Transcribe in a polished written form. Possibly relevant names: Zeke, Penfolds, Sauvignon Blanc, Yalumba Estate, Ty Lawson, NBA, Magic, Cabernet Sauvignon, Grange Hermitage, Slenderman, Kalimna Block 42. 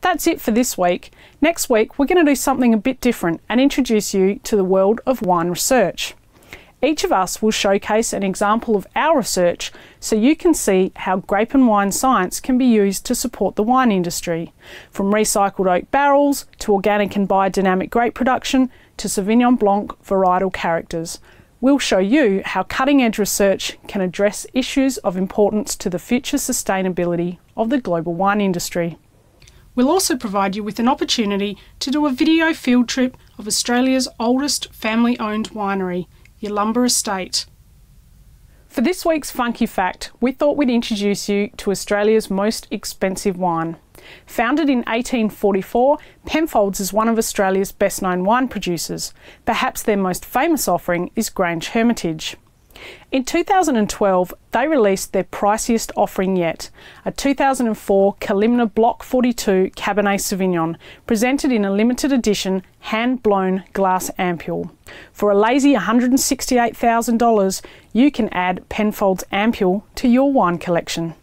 That's it for this week. Next week, we're going to do something a bit different and introduce you to the world of wine research. Each of us will showcase an example of our research so you can see how grape and wine science can be used to support the wine industry, from recycled oak barrels to organic and biodynamic grape production to Sauvignon Blanc varietal characters. We'll show you how cutting-edge research can address issues of importance to the future sustainability of the global wine industry. We'll also provide you with an opportunity to do a video field trip of Australia's oldest family-owned winery, Yalumba Estate. For this week's Funky Fact, we thought we'd introduce you to Australia's most expensive wine. Founded in 1844, Penfolds is one of Australia's best-known wine producers. Perhaps their most famous offering is Grange Hermitage. In 2012, they released their priciest offering yet, a 2004 Kalimna Block 42 Cabernet Sauvignon, presented in a limited edition hand-blown glass ampule. For a lazy $168,000, you can add Penfolds Ampule to your wine collection.